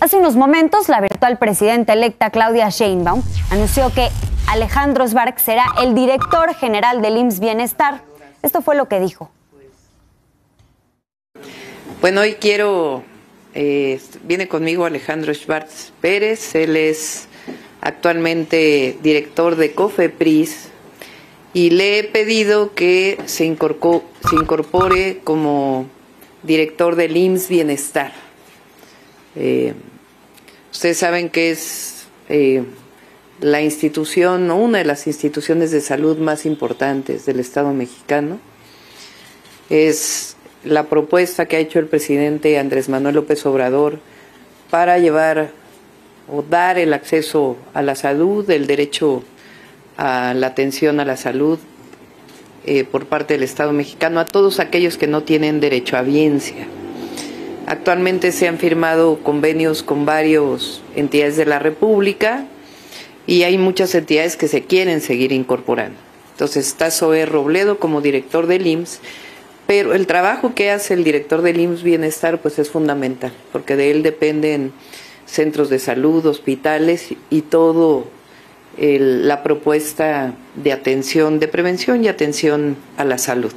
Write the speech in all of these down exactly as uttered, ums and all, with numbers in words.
Hace unos momentos, la virtual presidenta electa Claudia Sheinbaum anunció que Alejandro Svarch será el director general del I M S S Bienestar. Esto fue lo que dijo. Bueno, hoy quiero... Eh, viene conmigo Alejandro Svarch Pérez. Él es actualmente director de COFEPRIS y le he pedido que se incorpore, se incorpore como director del I M S S Bienestar. Eh, ustedes saben que es eh, la institución, una de las instituciones de salud más importantes del Estado mexicano. Es la propuesta que ha hecho el presidente Andrés Manuel López Obrador para llevar o dar el acceso a la salud, el derecho a la atención a la salud eh, por parte del Estado mexicano a todos aquellos que no tienen derecho a biencia. Actualmente se han firmado convenios con varias entidades de la República y hay muchas entidades que se quieren seguir incorporando. Entonces está Zoe Robledo como director del I M S S, pero el trabajo que hace el director del I M S S Bienestar pues es fundamental, porque de él dependen centros de salud, hospitales y todo el, la propuesta de atención, de prevención y atención a la salud.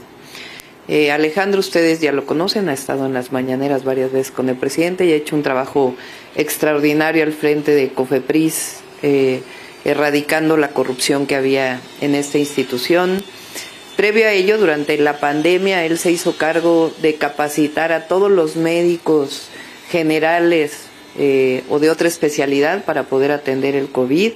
Eh, Alejandro, ustedes ya lo conocen, ha estado en las mañaneras varias veces con el presidente y ha hecho un trabajo extraordinario al frente de COFEPRIS, eh, erradicando la corrupción que había en esta institución. Previo a ello, durante la pandemia, él se hizo cargo de capacitar a todos los médicos generales eh, o de otra especialidad para poder atender el COVID.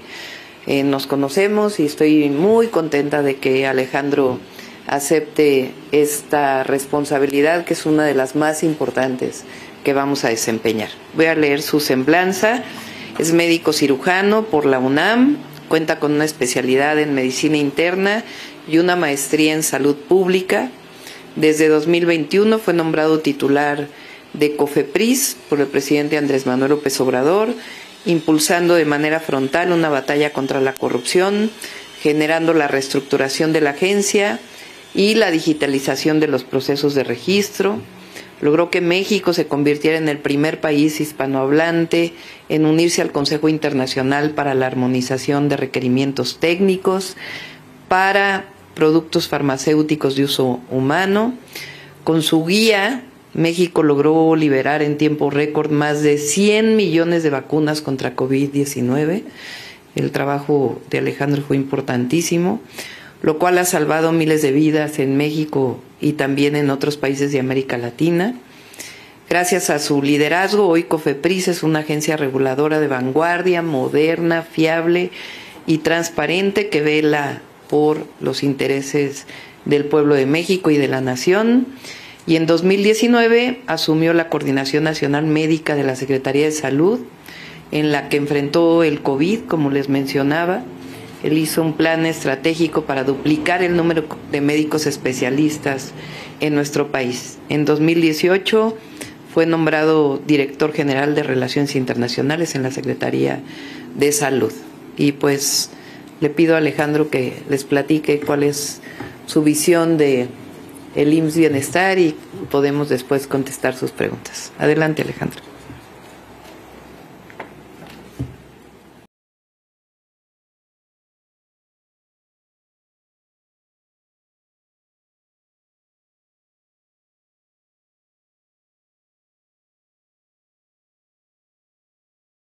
Eh, nos conocemos y estoy muy contenta de que Alejandro acepte esta responsabilidad, que es una de las más importantes que vamos a desempeñar. Voy a leer su semblanza. Es médico cirujano por la UNAM, cuenta con una especialidad en medicina interna y una maestría en salud pública. Desde dos mil veintiuno fue nombrado titular de COFEPRIS por el presidente Andrés Manuel López Obrador, impulsando de manera frontal una batalla contra la corrupción, generando la reestructuración de la agencia y la digitalización de los procesos de registro. Logró que México se convirtiera en el primer país hispanohablante en unirse al Consejo Internacional para la Armonización de Requerimientos Técnicos para productos farmacéuticos de uso humano. Con su guía, México logró liberar en tiempo récord más de cien millones de vacunas contra COVID diecinueve. El trabajo de Alejandro fue importantísimo, lo cual ha salvado miles de vidas en México y también en otros países de América Latina. Gracias a su liderazgo, hoy COFEPRIS es una agencia reguladora de vanguardia, moderna, fiable y transparente que vela por los intereses del pueblo de México y de la nación. Y en dos mil diecinueve asumió la Coordinación Nacional Médica de la Secretaría de Salud, en la que enfrentó el COVID, como les mencionaba. Él hizo un plan estratégico para duplicar el número de médicos especialistas en nuestro país. En dos mil dieciocho fue nombrado director general de Relaciones Internacionales en la Secretaría de Salud. Y pues le pido a Alejandro que les platique cuál es su visión de el I M S S Bienestar y podemos después contestar sus preguntas. Adelante, Alejandro.